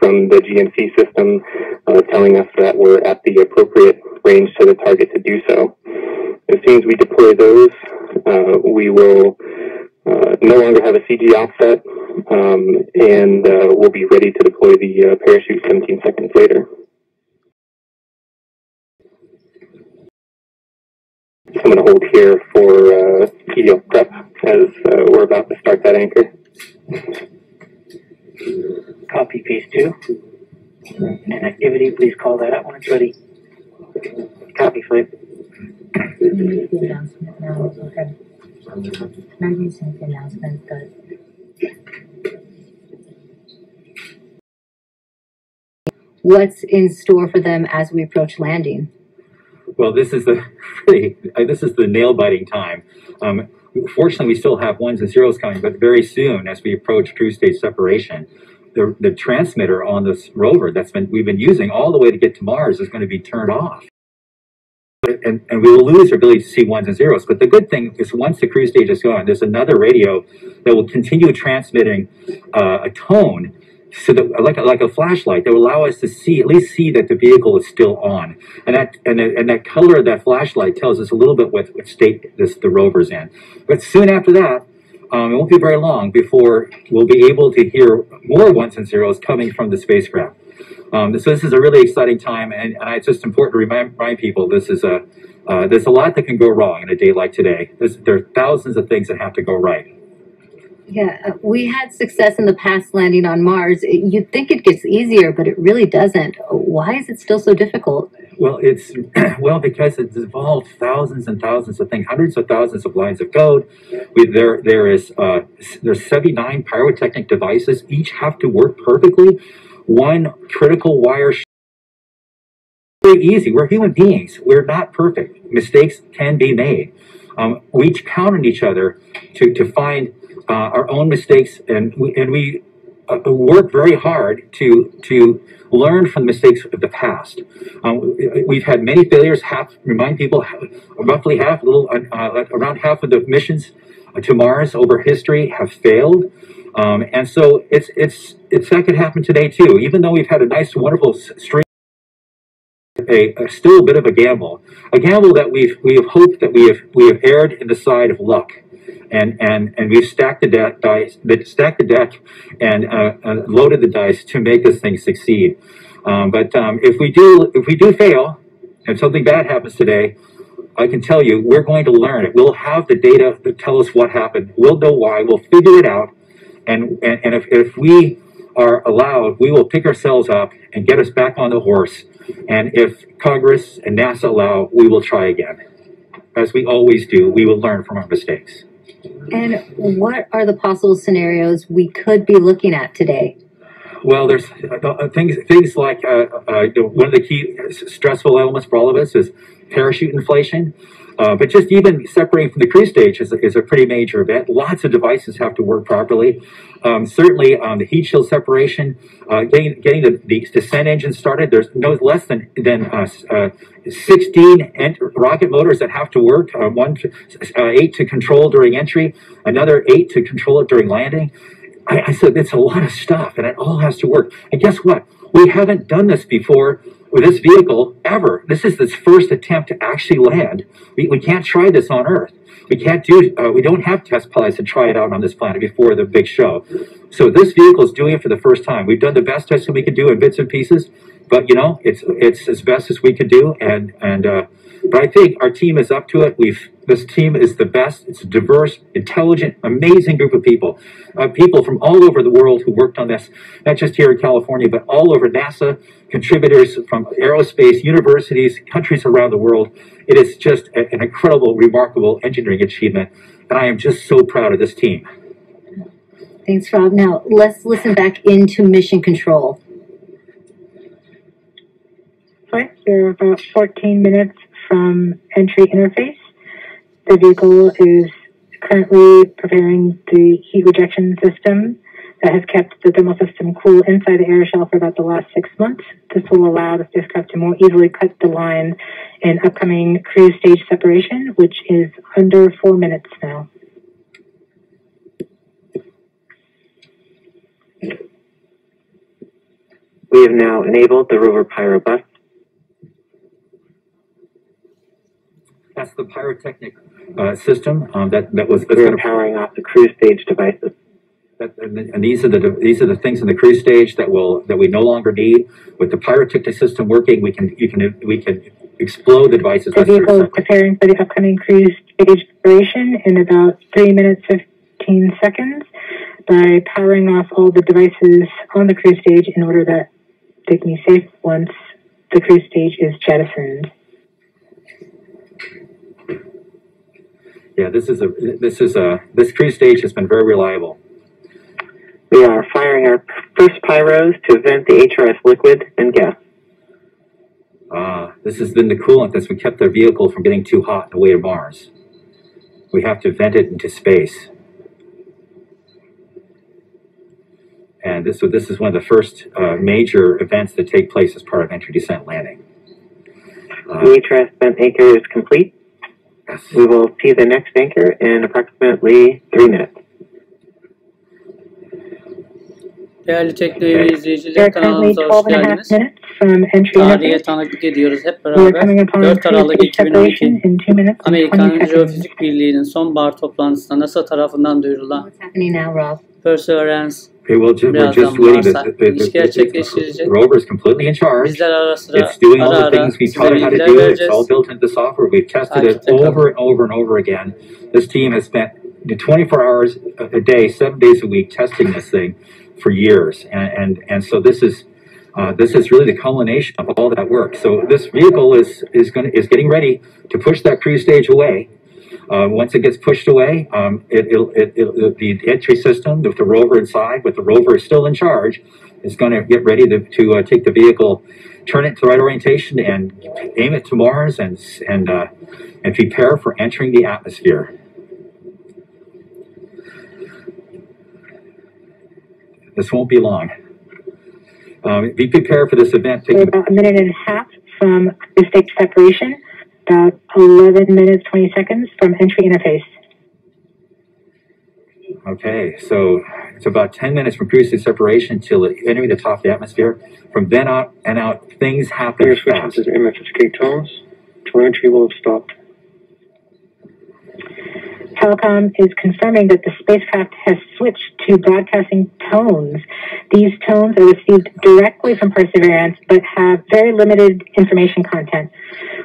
from the GNC system telling us that we're at the appropriate range to the target to do so. As soon as we deploy those, we will no longer have a CG offset, and we'll be ready to deploy the parachute 17 seconds later. So I'm going to hold here for EDL prep as we're about to start that anchor. Copy piece 2. And activity, please call that out when it's ready. Copy flip. We need the announcement now. Okay. Not using the announcement, but what's in store for them as we approach landing? Well, this is the really, this is the nail-biting time. Fortunately, we still have ones and zeros coming, but very soon, as we approach true stage separation, the transmitter on this rover that's we've been using all the way to get to Mars is going to be turned off. And we will lose our ability to see ones and zeros. But the good thing is once the cruise stage is gone, there's another radio that will continue transmitting a tone so that, like a flashlight, that will allow us to see, at least see that the vehicle is still on. And that color of that flashlight tells us a little bit what state the rover's in. But soon after that, it won't be very long before we'll be able to hear more ones and zeros coming from the spacecraft. So this is a really exciting time, and it's just important to remind people this is there's a lot that can go wrong in a day like today. There are thousands of things that have to go right. Yeah, we had success in the past landing on Mars. You'd think it gets easier, but it really doesn't. Why is it still so difficult? Well, it's because it's involved thousands and thousands of things, hundreds of thousands of lines of code. There's 79 pyrotechnic devices, each have to work perfectly. One critical wire. Very easy. We're human beings. We're not perfect. Mistakes can be made. We each count on each other to find our own mistakes, and we work very hard to learn from the mistakes of the past. We've had many failures. Remind people, roughly half, around half of the missions to Mars over history have failed. And so it's that could happen today too. Even though we've had a nice, wonderful stream, still a bit of a gamble that we have hoped that we have erred in the side of luck, and we've stacked the dice, and loaded the dice to make this thing succeed. But if we do fail, and something bad happens today, I can tell you we're going to learn it. We'll have the data to tell us what happened. We'll know why. We'll figure it out. And if we are allowed, we will pick ourselves up and get us back on the horse. And if Congress and NASA allow, we will try again. As we always do, we will learn from our mistakes. And what are the possible scenarios we could be looking at today? Well, there's things like one of the key stressful elements for all of us is parachute inflation. But just even separating from the cruise stage is a pretty major event. Lots of devices have to work properly. Certainly, the heat shield separation, getting the descent engine started. There's no less than 16 rocket motors that have to work. 8 to control during entry, another 8 to control it during landing. I said it's a lot of stuff, and it all has to work. And guess what? We haven't done this before with this vehicle ever. This is this first attempt to actually land. We can't try this on Earth. We can't do. We don't have test pilots to try it out on this planet before the big show. So this vehicle is doing it for the first time. We've done the best testing we could do in bits and pieces, but you know it's as best as we could do. But I think our team is up to it. This team is the best. It's a diverse, intelligent, amazing group of people. People from all over the world who worked on this, not just here in California, but all over NASA, contributors from aerospace, universities, countries around the world. It is just an incredible, remarkable engineering achievement. And I am just so proud of this team. Thanks, Rob. Now, let's listen back into mission control. Flight, you're about 14 minutes from entry interface. The vehicle is currently preparing the heat rejection system that has kept the thermal system cool inside the air shell for about the last 6 months. This will allow the spacecraft to more easily cut the line in upcoming cruise stage separation, which is under 4 minutes now. We have now enabled the rover pyro bus. That's the pyrotechnic system that was. We're powering off the cruise stage devices. And these are the things in the cruise stage that we no longer need. With the pyrotechnic system working, we can explode the devices. The vehicle is preparing for the upcoming cruise stage operation in about 3 minutes 15 seconds by powering off all the devices on the cruise stage in order that they can be safe once the cruise stage is jettisoned. Yeah, this cruise stage has been very reliable. We are firing our first pyros to vent the HRS liquid and gas. This has been the coolant that's kept their vehicle from getting too hot on the way to Mars. We have to vent it into space. And this is one of the first major events that take place as part of entry, descent, landing. The HRS vent anchor is complete. Yes. We will see the next anchor in approximately 3 minutes. Değerli kanalımıza hoş geldiniz. Tanıklık ediyoruz hep beraber. 4 Aralık 2012 Amerikan Jeofizik Birliği'nin sonbahar toplantısında NASA tarafından duyurulan Perseverance Rover'ın gerçekleştirecek. Bizler ara sıra size bilgiler vereceğiz. Takipte kalın. This team has spent 24 hours a day, 7 days a week testing this thing for years, and so this is really the culmination of all that work. So this vehicle is getting ready to push that cruise stage away. Once it gets pushed away, the entry system with the rover inside, with the rover still in charge, is going to get ready to take the vehicle, turn it to the right orientation, and aim it to Mars, and prepare for entering the atmosphere. This won't be long. Be prepared for this event. So about 1.5 minutes from the stage separation, about 11 minutes 20 seconds from entry interface. Okay, so it's about 10 minutes from cruise stage separation till entering the top of the atmosphere. From then on and out, things happen fast. To entry will have stopped. Telecom is confirming that the spacecraft has switched to broadcasting tones. These tones are received directly from Perseverance, but have very limited information content.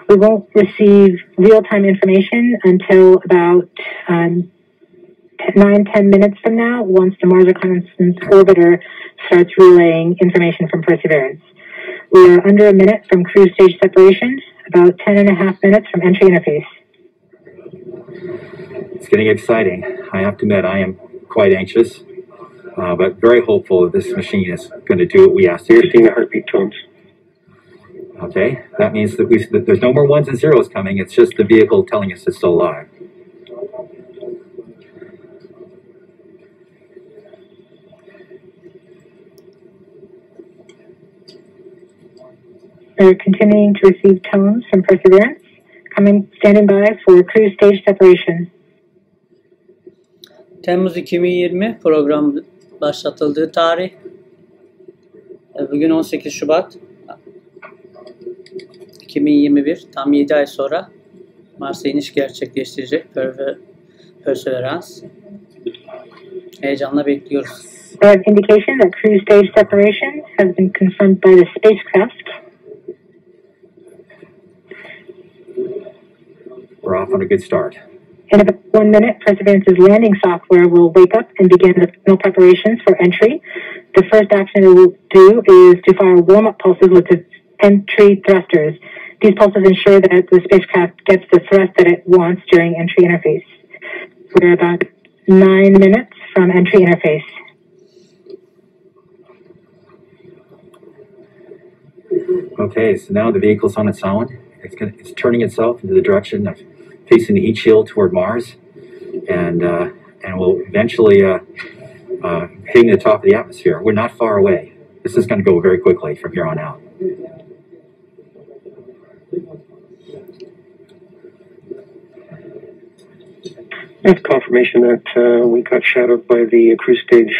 We won't receive real-time information until about 9–10 minutes from now, once the Mars Reconnaissance Orbiter starts relaying information from Perseverance. We are under a minute from cruise stage separation, about 10.5 minutes from entry interface. It's getting exciting. I have to admit, I am quite anxious, but very hopeful that this machine is going to do what we asked it to do. You're seeing the heartbeat tones. Okay, that means that, that there's no more ones and zeros coming. It's just the vehicle telling us it's still alive. We're continuing to receive tones from Perseverance. Standing by for cruise stage separation. Temmuz 2020 program başlatıldığı tarih. Bugün 18 Şubat 2021. Tam 7 ay sonra Mars'a iniş gerçekleştirecek Perseverance. Heyecanla bekliyoruz. We have indication that cruise stage separation has been confirmed by the spacecraft. We're off on a good start. In about 1 minute, Perseverance's landing software will wake up and begin the final preparations for entry. The first action it will do is to fire warm-up pulses with its entry thrusters. These pulses ensure that the spacecraft gets the thrust that it wants during entry interface. We're about 9 minutes from entry interface. Okay, so now the vehicle's on its own. It's turning itself into the direction of facing the heat shield toward Mars, and will eventually hitting the top of the atmosphere. We're not far away. This is going to go very quickly from here on out. That's confirmation that we got shadowed by the cruise stage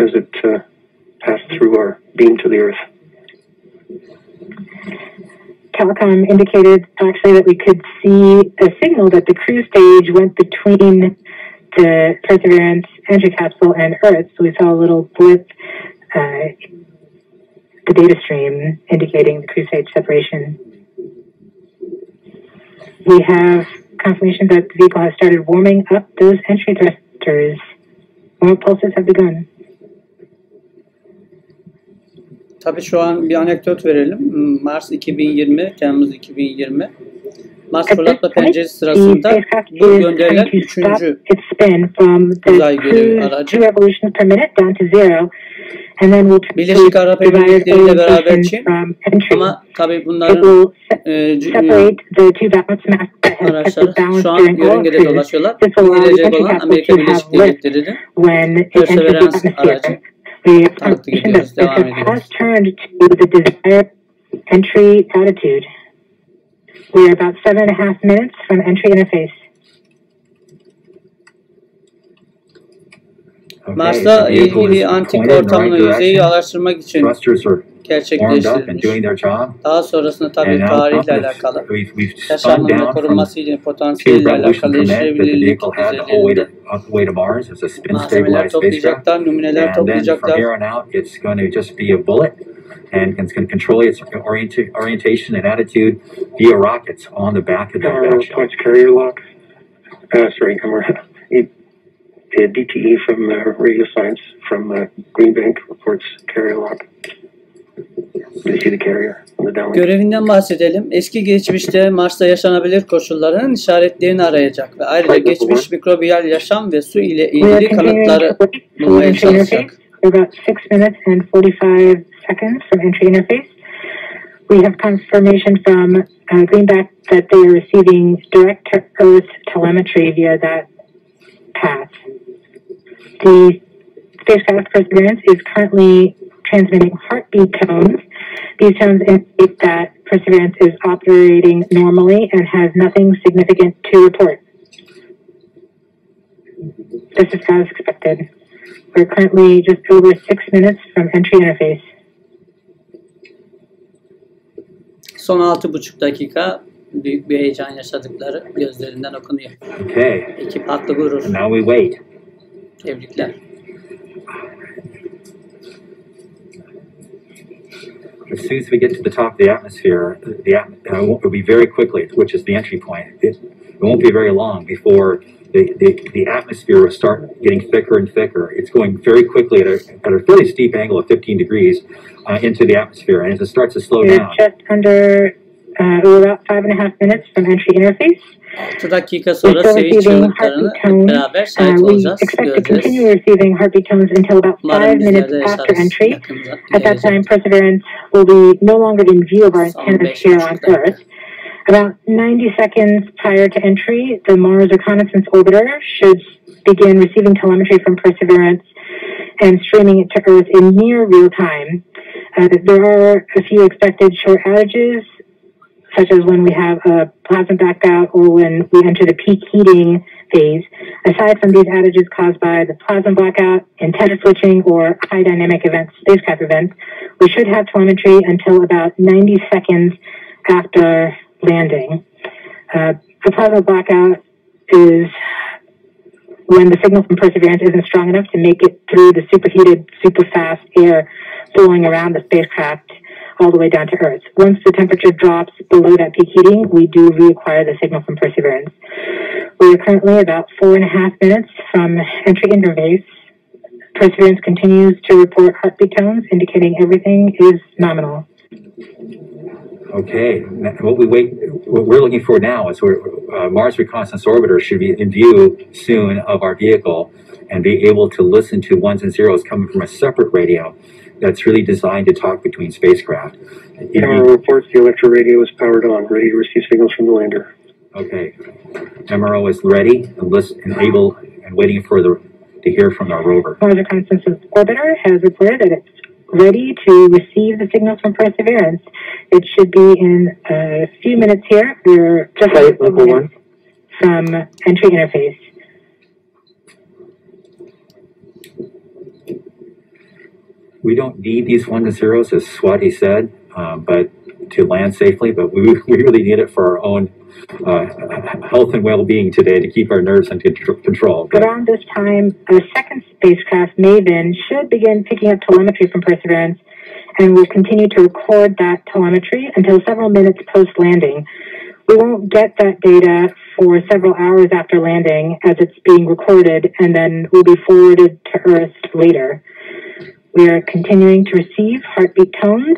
as it pass through our beam to the Earth. Telecom indicated actually that we could see a signal that the crew stage went between the Perseverance entry capsule and Earth, so we saw a little blip in the data stream indicating the crew stage separation. We have confirmation that the vehicle has started warming up those entry thrusters. More pulses have begun. Tabii şu an bir anekdot verelim. Mars 2020, Temmuz 2020. Mars fırlatma penceresi sırasında bu gönderilen 3. uzay görevi aracı. Birleşik Arap Emirlikleri ile beraber Çin. Ama tabii bunların araçları şu an yörüngede dolaşıyorlar. Gelecek olan Amerika Birleşik Devletleri'nin Perseverance aracı. It has turned to the desired entry attitude. We are about 7.5 minutes from entry interface. Mars'ta ilgili antik ortamla yüzeyi araştırmak için gerçekleştirilmiş. Daha sonrasında tabii tarihle alakalı, yaşamın ve korunması ile potansiyeliyle alakalı işleyebilirlik düzeylerinde malzemeler toplayacaklar, numuneler toplayacaklar. And it's going to control its orientation and attitude via rockets on the back of the back shell. It's carrier lock. Sorry, come on. DTE from Radio Science from Green Bank reports carrier lock. You see the carrier on the downlink. Görevinden bahsedelim. Eski geçmişte Mars'ta yaşanabilir koşulların işaretlerini arayacak ve ayrıca geçmiş mikrobiyal yaşam ve su ile ilgili kanıtları bulmaya çalışacak. About 6 minutes and 45 seconds from entry interface. We have confirmation from Green Bank that they are receiving direct to Earth telemetry via that path. The spacecraft Perseverance is currently transmitting heartbeat tones. These tones indicate that Perseverance is operating normally and has nothing significant to report. This is as expected. We're currently just over 6 minutes from entry interface. Son 6,5 dakika büyük bir heyecan yaşadıkları gözlerinden okunuyor. Okay. Ekip haklı gurur. Now we wait. Tebrikler. As soon as we get to the top of the atmosphere, it will be very quickly, which is the entry point. It won't be very long before the atmosphere will start getting thicker and thicker. It's going very quickly at a fairly steep angle of 15 degrees into the atmosphere, and as it starts to slow down. Just under about 5.5 minutes from entry interface. 6 dakika sonra seviye çığlıklarını hep beraber şahit olacağız, göreceğiz. Umarım bizler de yaşarız yakında. At that time, Perseverance will be no longer in view of our antenna here on Earth. About 90 seconds prior to entry, the Mars Reconnaissance Orbiter should begin receiving telemetry from Perseverance and streaming it to Earth in near real time. There are a few expected short outages, such as when we have a plasma blackout or when we enter the peak heating phase. Aside from these outages caused by the plasma blackout, antenna switching, or high dynamic events, spacecraft events, we should have telemetry until about 90 seconds after landing. The plasma blackout is when the signal from Perseverance isn't strong enough to make it through the superheated, super-fast air blowing around the spacecraft all the way down to Earth. Once the temperature drops below that peak heating, we do reacquire the signal from Perseverance. We are currently about 4.5 minutes from entry interface. Perseverance continues to report heartbeat tones, indicating everything is nominal. Okay, what we're looking for now is Mars Reconnaissance Orbiter should be in view soon of our vehicle and be able to listen to ones and zeros coming from a separate radio that's really designed to talk between spacecraft. MRO reports the electro radio is powered on, ready to receive signals from the lander. Okay, MRO is ready and able and waiting for to hear from our rover. Mars Reconnaissance Orbiter has reported that it's ready to receive the signals from Perseverance. It should be in a few minutes here. We're just from entry interface. We don't need these 1 to 0s, as Swati said, but to land safely, but we really need it for our own health and well-being today, to keep our nerves under control. But around this time, our second spacecraft, MAVEN, should begin picking up telemetry from Perseverance, and we'll continue to record that telemetry until several minutes post-landing. We won't get that data for several hours after landing, as it's being recorded, and then will be forwarded to Earth later. We are continuing to receive heartbeat tones,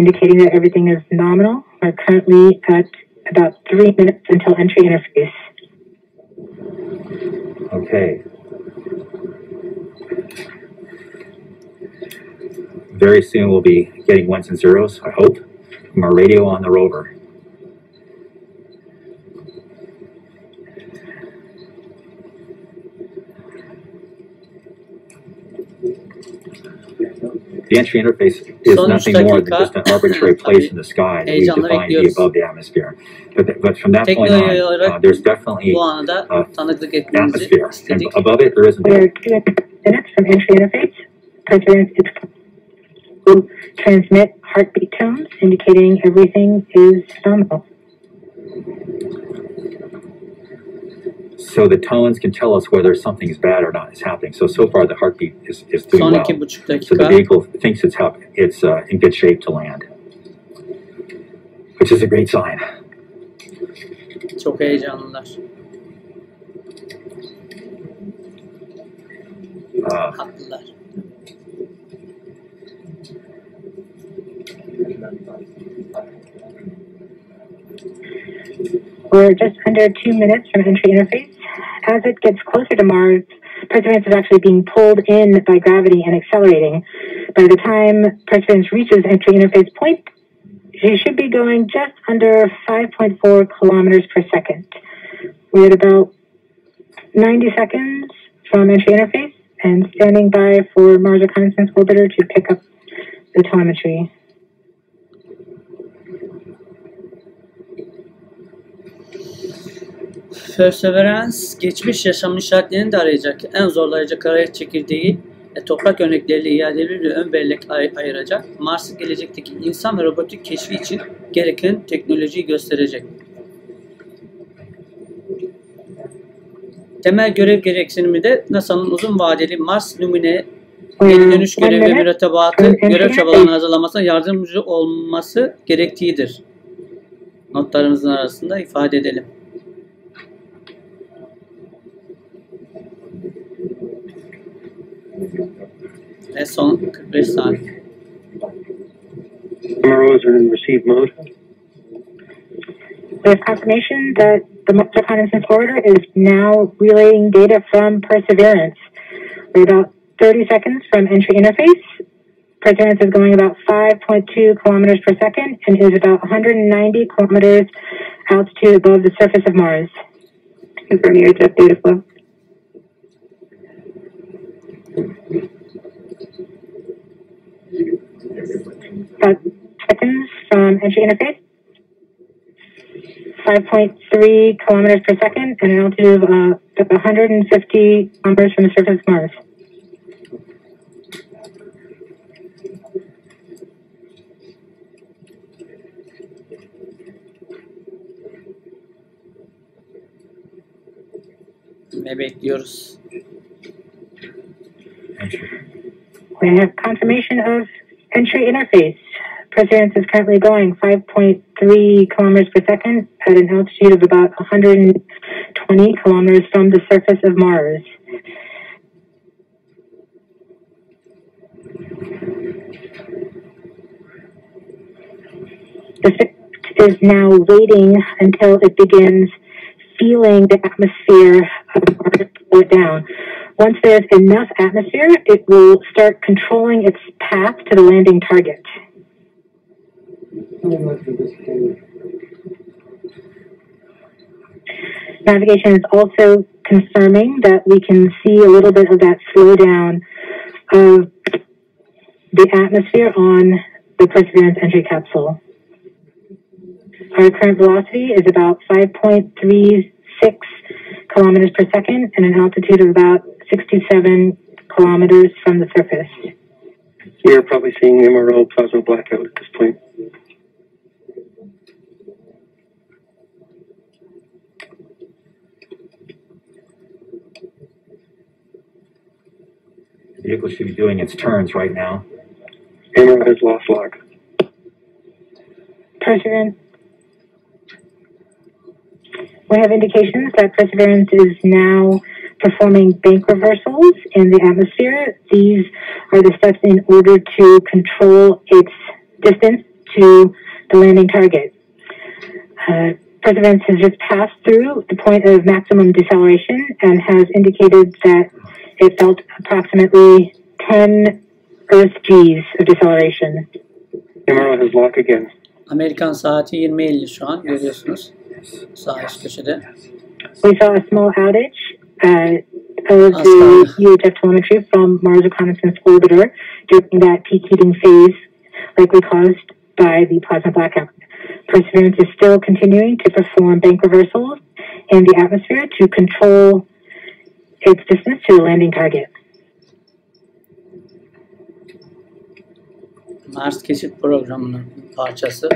indicating that everything is nominal. We're currently at about 3 minutes until entry interface. Okay. Very soon we'll be getting 1s and 0s, I hope, from our radio on the rover. The entry interface is nothing more than just an arbitrary place in the sky that we define to be above the atmosphere. But from that point on, there's definitely atmosphere. And above it, there isn't. We're 2 minutes from entry interface. Perseverance will transmit heartbeat tones, indicating everything is nominal. So the tones can tell us whether something's bad or not is happening. So far the heartbeat is doing well. So the vehicle thinks it's in good shape to land, which is a great sign. Çok heyecanlılar. Haklılar. We're just under 2 minutes from entry interface. As it gets closer to Mars, Perseverance is actually being pulled in by gravity and accelerating. By the time Perseverance reaches entry interface point, she should be going just under 5.4 kilometers per second. We're at about 90 seconds from entry interface and standing by for Mars Reconnaissance Orbiter to pick up the telemetry. Perseverance geçmiş yaşam nişanetlerini de arayacak. En zorlayıcı kara çekirdeği toprak örnekleriyle iadeli bir ön bellek ayıracak. Mars'ın gelecekteki insan ve robotik keşfi için gereken teknolojiyi gösterecek. Temel görev gereksinimi de NASA'nın uzun vadeli Mars numune geri dönüş görevi ve mürettebatı görev çabalarını hazırlamasına yardımcı olması gerektiğidir. Notlarımızın arasında ifade edelim. Son 45 saniye. MROs are in receive mode. We have confirmation that the Mars Reconnaissance Orbiter is now relaying data from Perseverance. We're about 30 seconds from entry interface. Perseverance is going about 5.2 kilometers per second and is about 190 kilometers altitude above the surface of Mars. Confirm your jet data flow. Seconds from entry interface, 5.3 kilometers per second, and an altitude of 150 kilometers from the surface of Mars. We have confirmation of entry interface. Perseverance is currently going 5.3 kilometers per second at an altitude of about 120 kilometers from the surface of Mars. The scientist is now waiting until it begins feeling the atmosphere of Mars slow down. Once there's enough atmosphere, it will start controlling its path to the landing target. Navigation is also confirming that we can see a little bit of that slowdown of the atmosphere on the Perseverance entry capsule. Our current velocity is about 5.36 kilometers per second and an altitude of about 67 kilometers from the surface. We're probably seeing MRO plasma blackout at this point. The vehicle should be doing its turns right now. MRO has lost log. Perseverance. We have indications that Perseverance is now performing bank reversals in the atmosphere. These are the steps in order to control its distance to the landing target. Perseverance has just passed through the point of maximum deceleration and has indicated that it felt approximately 10 Earth-Gs of deceleration. MRO has lock again. Amerikan saati 20:50 şu an görüyorsunuz. Sağ üst köşede. We saw a small outage of the UHF telemetry from Mars Reconnaissance Orbiter during that peak heating phase, likely caused by the plasma blackout. Perseverance is still continuing to perform bank reversals in the atmosphere to control its distance to the landing target. Mars keşif programının parçası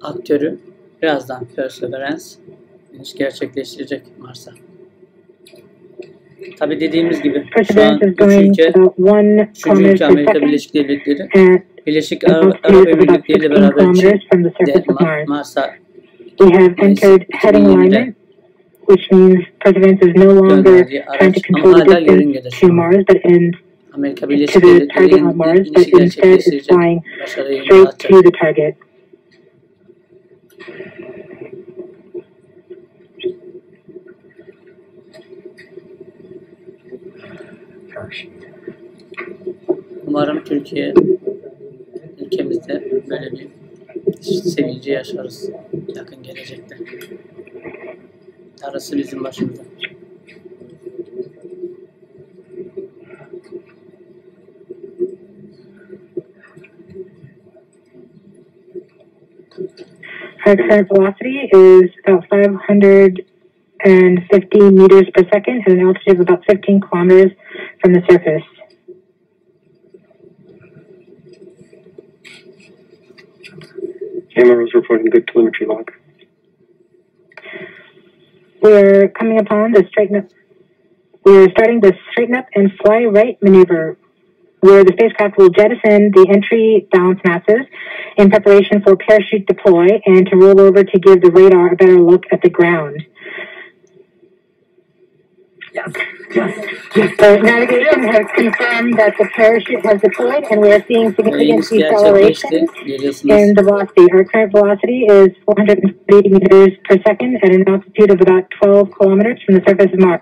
aktörü birazdan Perseverance iniş gerçekleştirecek Mars'a. Tabi dediğimiz gibi şu an üçüncü ülke Amerika Birleşik Devletleri, Birleşik Arap Emirlikleri ile beraber Mars'a Mayıs 2020'de gönderdiği araç ama hala yörüngede şu an. Amerika Birleşik Devletleri'nin inişi gerçekleştirecek başarı yolunu açacak. Umarım Türkiye ülkemizde böyle bir sevinci yaşarız yakın gelecekte. Arası bizim başımızda. Our current velocity is about 550 meters per second at an altitude of about 15 kilometers from the surface. Camera is reporting good telemetry log. We're coming upon the straighten up. We're starting the straighten up and fly right maneuver, where the spacecraft will jettison the entry balance masses in preparation for parachute deploy and to roll over to give the radar a better look at the ground. Navigation has confirmed that the parachute has deployed and we are seeing significant deceleration in the velocity. Our current velocity is 440 meters per second at an altitude of about 12 kilometers from the surface of Mars.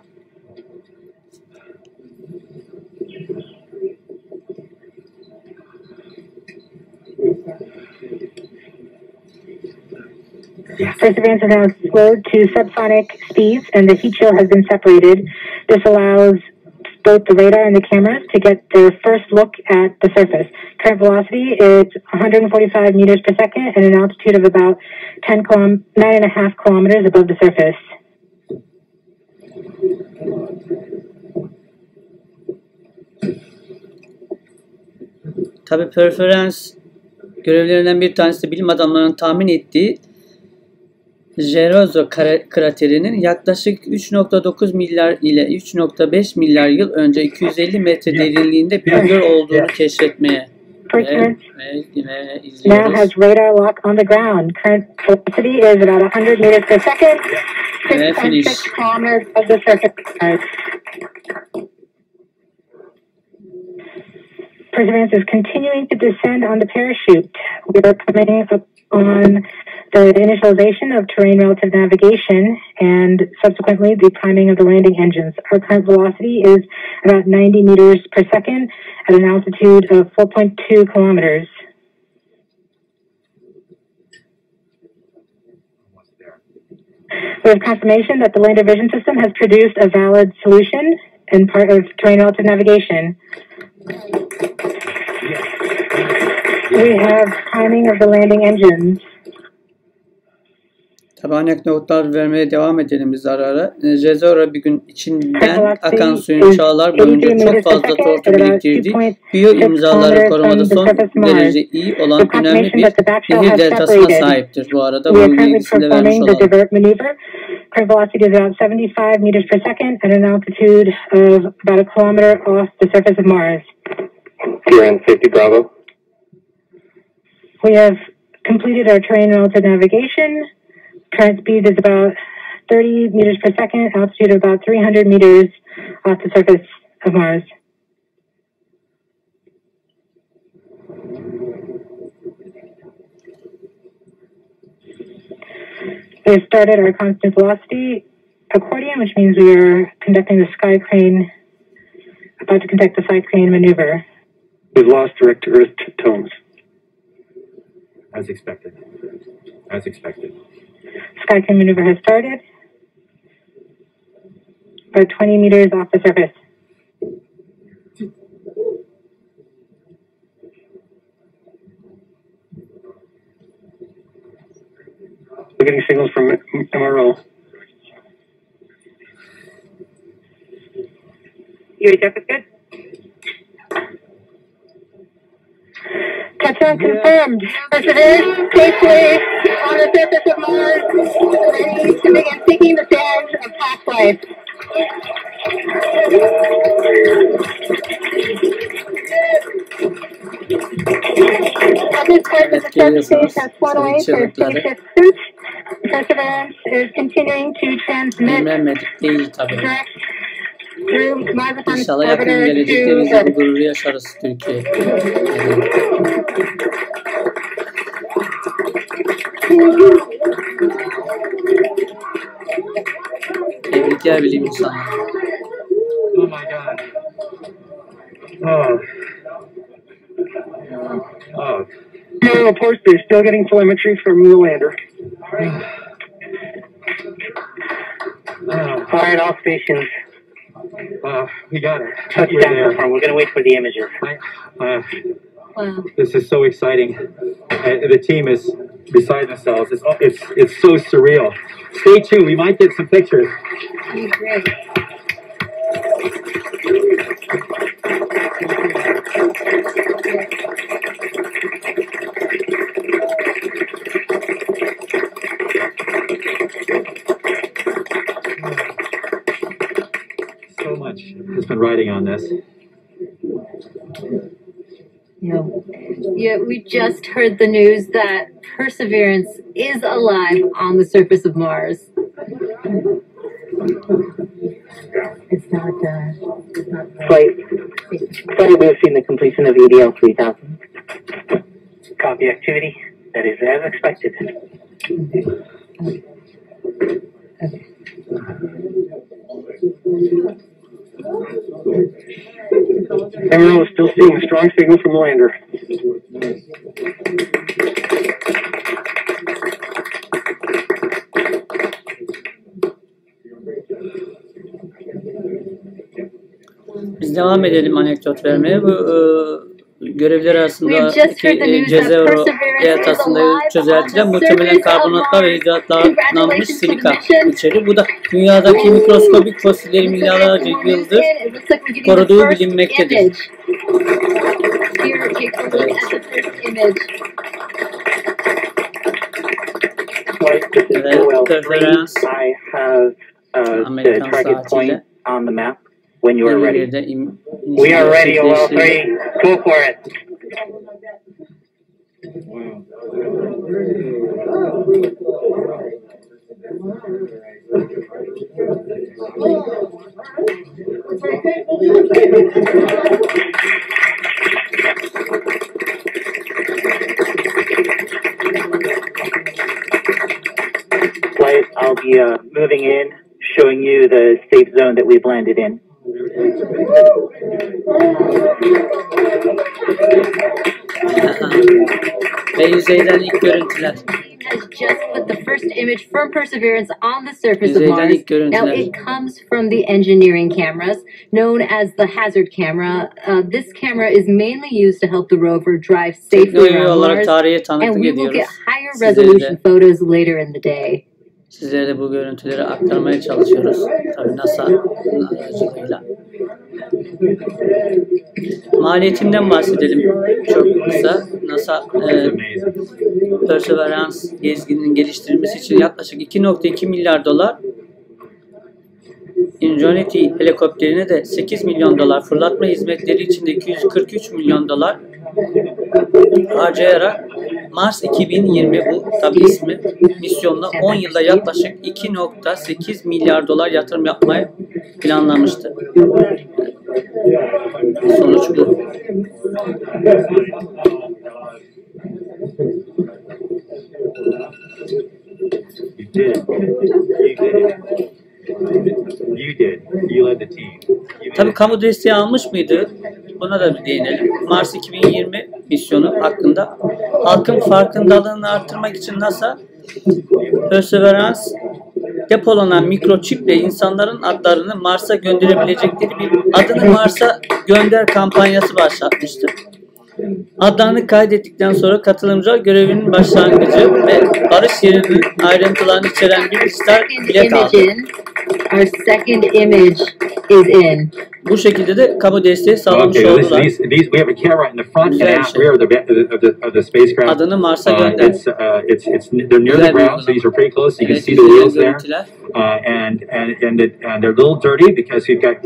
Perseverance is now slowed to subsonic speeds and the heat shield has been separated. This allows both the radar and the cameras to get their first look at the surface. Current velocity is 145 meters per second at an altitude of about 9.5 kilometers above the surface. Tabii Perseverance görevlerinden bir tanesi de bilim adamlarının tahmin ettiği Jezero kraterinin yaklaşık 3.9 milyar ile 3.5 milyar yıl önce 250 metre derinliğinde bir göl olduğunu keşfetmeye now has radar lock on the ground. Current velocity is about 100 meters per second, 6.6 kilometers of the surface. Perseverance is continuing to descend on the parachute. We are coming up on the initialization of terrain relative navigation and subsequently the priming of the landing engines. Our current velocity is about 90 meters per second at an altitude of 4.2 kilometers. We have confirmation that the Lander Vision System has produced a valid solution in part of terrain relative navigation. We have priming of the landing engines. Tabanyak notlar vermeye devam edelim biz ara ara. Jezero bir gün içinden akan suyun çağlar boyunca çok fazla tortu biriktirdiği biyo imzaları korumada son derece iyi olan önemli bir nehir deltasına sahiptir. Bu arada bunun bilgisini de vermiş olalım. Current velocity is around 75 meters per second and an altitude of about a kilometer off the surface of Mars. Terrain safety, Bravo. We have completed our terrain relative navigation. Current speed is about 30 meters per second, altitude of about 300 meters off the surface of Mars. We have started our constant velocity accordion, which means we are conducting the sky crane, about to conduct the sky crane maneuver. We've lost direct to Earth tones. As expected. As expected. Sky crane maneuver has started. About 20 meters off the surface. We're getting signals from MRO. UHF is good. Touchdown confirmed. Perseverance safely on the surface of Mars to begin seeking the sands of past life. At this point, the subspace has flown away for spaceship search. Perseverance is continuing to transmit direct through Mars Reconnaissance Orbiter to Oh my God. Oh. Oh. No reports, they're still getting telemetry from the lander. Fired all stations. We got it. We're going to wait for the images. Wow. This is so exciting. The team is beside themselves. It's so surreal. Stay tuned. We might get some pictures. Great. Has been writing on this. Yeah, we just heard the news that Perseverance is alive on the surface of Mars. It's not quite. We have seen the completion of EDL 3000. Copy activity. That is as expected. Okay. Everyone is still seeing a strong signal from the lander. Biz devam edelim anekdot vermeye. Bu görevler arasında Jezero deltasında çözeltilen muhtemelen karbonatlar ve hidratlanmış silika içeri. Bu da dünyadaki mikroskobik fosilleri milyarlarca yıldır koruduğu bilinmektedir. Amerikan saatiyle We are ready, OL3. Go for it. Wow. Flight, I'll be moving in, showing you the safe zone that we've landed in. Has just put the first image from Perseverance on the surface of Mars. Now it comes from the engineering cameras, known as the hazard camera. This camera is mainly used to help the rover drive safely around Mars, and we will get higher resolution photos later in the day. Sizlere de bu görüntüleri aktarmaya çalışıyoruz. Tabii NASA'nın aracılığıyla. Maliyetinden bahsedelim çok kısa. NASA Perseverance gezgininin geliştirilmesi için yaklaşık 2.2 milyar dolar, Ingenuity helikopterine de 8 milyon dolar, fırlatma hizmetleri için de 243 milyon dolar harcayarak Mars 2020, bu tabi ismi, misyonuna 10 yılda yaklaşık 2.8 milyar dolar yatırım yapmayı planlamıştı. Sonuç bu. Tabii kamu desteği almış mıydı? Buna da bir değinelim. Mars 2020 misyonu hakkında halkın farkındalığını artırmak için NASA Perseverance depolanan mikroçiple insanların adlarını Mars'a gönderebilecekleri bir adını Mars'a gönder kampanyası başlatmıştı. Adlarını kaydettikten sonra katılımcılar görevinin başlangıcı ve barış yerinin ayrıntılarını içeren bir dijital bilet aldı. Our second image is in. Bu şekilde de kamu desteği sağlamış oldular. We have a camera in the front and out rear of the spacecraft. Adını Mars'a gönder. They're near the ground, so these are pretty close. You can see the wheels there. And they're a little dirty because we've got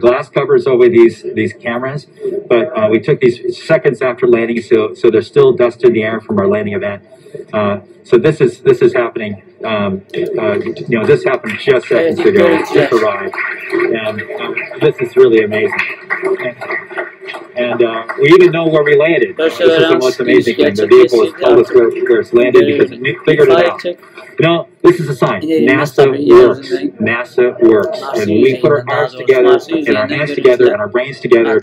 glass covers over these cameras. But we took these seconds after landing, so there's still dust in the air from our landing event. So this is happening. You know, this happened just seconds ago. It just arrived, and this is really amazing. And we even know where we landed. This is the most amazing thing. The vehicle has told us where it's landed because we figured it out. You know, this is a sign. NASA works. NASA works. When we put our arms together and our hands together and our brains together,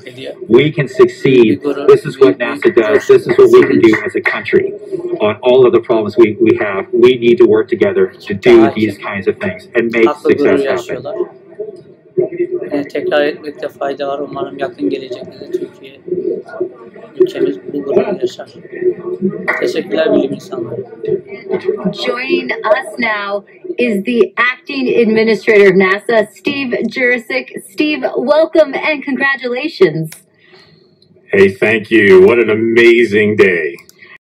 we can succeed. This is what NASA does. This is what we can do as a country on all of the problems we have. We need to work together to do these kinds of things and make success happen. Tekrar etmekte fayda var. Umarım yakın gelecekte de Türkiye, ülkemiz bu gururla yaşar. Teşekkürler bilim insanları. Joining us now is the acting administrator of NASA, Steve Jurczyk. Steve, welcome and congratulations. Hey, thank you. What an amazing day.